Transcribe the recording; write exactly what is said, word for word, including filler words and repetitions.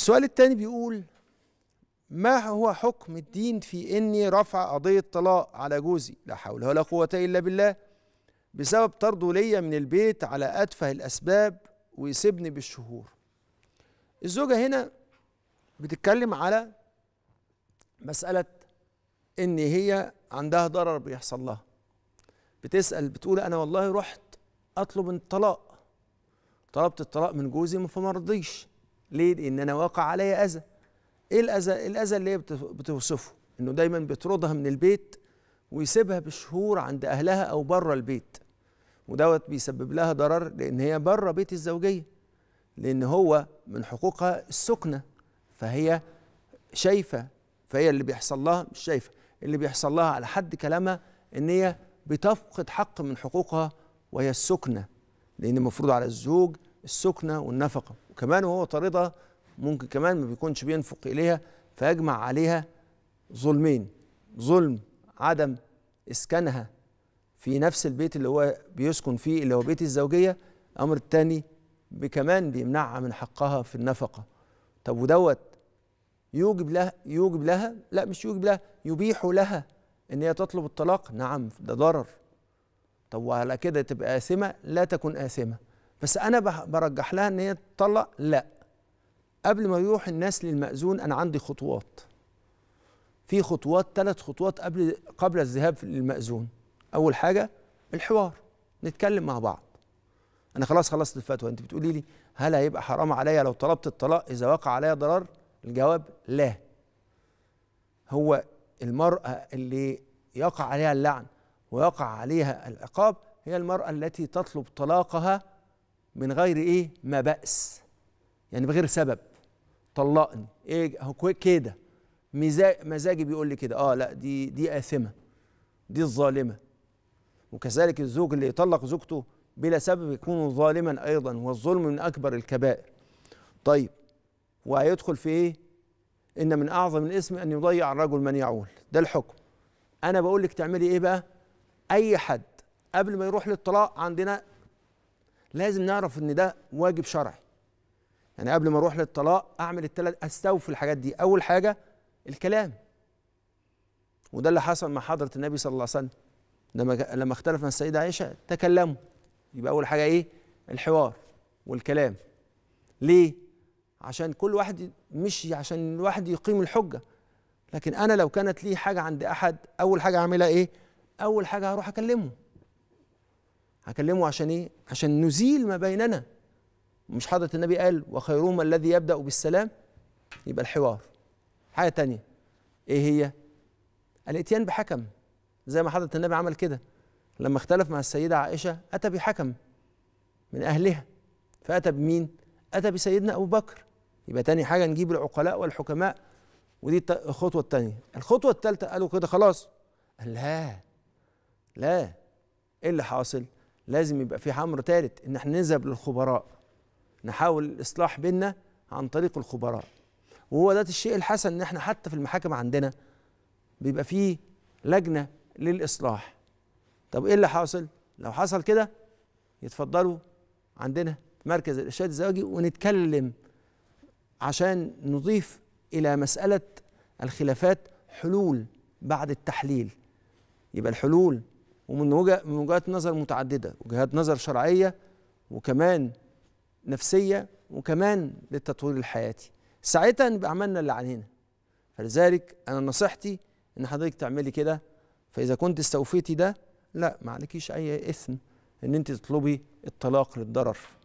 السؤال الثاني بيقول: ما هو حكم الدين في اني رفع قضية طلاق على جوزي لا حول ولا قوة الا بالله بسبب طرده ليا من البيت على اتفه الاسباب ويسيبني بالشهور؟ الزوجة هنا بتتكلم على مسألة ان هي عندها ضرر بيحصل لها، بتسأل بتقول انا والله رحت اطلب الطلاق، طلبت الطلاق من جوزي فما رضيش، ليه؟ لان انا واقع عليا اذى. ايه الاذى؟ الاذى اللي هي بتوصفه انه دايما بيطردها من البيت ويسيبها بالشهور عند اهلها او بره البيت، ودوت بيسبب لها ضرر لان هي بره بيت الزوجيه، لان هو من حقوقها السكنه، فهي شايفه، فهي اللي بيحصل لها مش شايفه اللي بيحصل لها على حد كلامها ان هي بتفقد حق من حقوقها وهي السكنه، لان المفروض على الزوج السكنه والنفقه، وكمان وهو طاردها ممكن كمان ما بيكونش بينفق اليها، فيجمع عليها ظلمين: ظلم عدم اسكانها في نفس البيت اللي هو بيسكن فيه اللي هو بيت الزوجيه، الامر الثاني كمان بيمنعها من حقها في النفقه. طب ودوت يوجب لها يوجب لها لا مش يوجب لها يبيح لها ان هي تطلب الطلاق؟ نعم، ده ضرر. طب وعلى كده تبقى آثمه؟ لا تكون آثمه، بس انا برجح لها ان هي تطلق. لا، قبل ما يروح الناس للمأذون أنا عندي خطوات، في خطوات ثلاث خطوات قبل قبل الذهاب للمأذون. أول حاجة الحوار، نتكلم مع بعض. أنا خلاص خلصت الفتوى، أنت بتقولي لي هل هيبقى حرام عليا لو طلبت الطلاق إذا وقع عليا ضرر؟ الجواب لا. هو المرأة اللي يقع عليها اللعن ويقع عليها العقاب هي المرأة التي تطلب طلاقها من غير إيه؟ ما بأس، يعني بغير سبب. طلقني ايه هو كده مزاجي بيقول لي كده، اه لا دي دي آثمة، دي الظالمة. وكذلك الزوج اللي يطلق زوجته بلا سبب يكون ظالما ايضا، والظلم من اكبر الكبائر. طيب وهيدخل في ايه؟ ان من اعظم الاسم ان يضيع الرجل من يعول، ده الحكم. انا بقول لك تعملي ايه بقى؟ اي حد قبل ما يروح للطلاق عندنا لازم نعرف ان ده واجب شرعي. يعني قبل ما اروح للطلاق اعمل الثلاث، استوفي الحاجات دي. اول حاجه الكلام، وده اللي حصل مع حضره النبي صلى الله عليه وسلم لما لما اختلف مع السيده عائشه تكلموا. يبقى اول حاجه ايه؟ الحوار والكلام. ليه؟ عشان كل واحد، مش عشان الواحد يقيم الحجه، لكن انا لو كانت لي حاجه عند احد اول حاجه اعملها ايه؟ اول حاجه هروح اكلمه. هكلمه عشان ايه؟ عشان نزيل ما بيننا. مش حضرة النبي قال وخيرهما الذي يبدأ بالسلام؟ يبقى الحوار. حاجة تانية ايه هي؟ الاتيان بحكم، زي ما حضرة النبي عمل كده لما اختلف مع السيدة عائشة، أتى بحكم من أهلها، فأتى بمين؟ أتى بسيدنا أبو بكر. يبقى تاني حاجة نجيب العقلاء والحكماء، ودي الخطوة التانية. الخطوة التالتة قالوا كده خلاص، لا لا، ايه اللي حاصل؟ لازم يبقى في أمر تالت، إن احنا نذهب للخبراء، نحاول الإصلاح بيننا عن طريق الخبراء. وهو ده الشيء الحسن، إن إحنا حتى في المحاكم عندنا بيبقى فيه لجنة للإصلاح. طب إيه اللي حاصل؟ لو حصل كده يتفضلوا عندنا مركز الإرشاد الزواجي ونتكلم عشان نضيف إلى مسألة الخلافات حلول بعد التحليل. يبقى الحلول ومن وجهات نظر متعددة، وجهات نظر شرعية وكمان نفسية وكمان للتطوير الحياتي، ساعتها نبقى عملنا اللي علينا. فلذلك أنا نصيحتي إن حضرتك تعملي كده. فإذا كنت استوفيتي ده، لا ما عليكيش أي إثم إن أنت تطلبي الطلاق للضرر.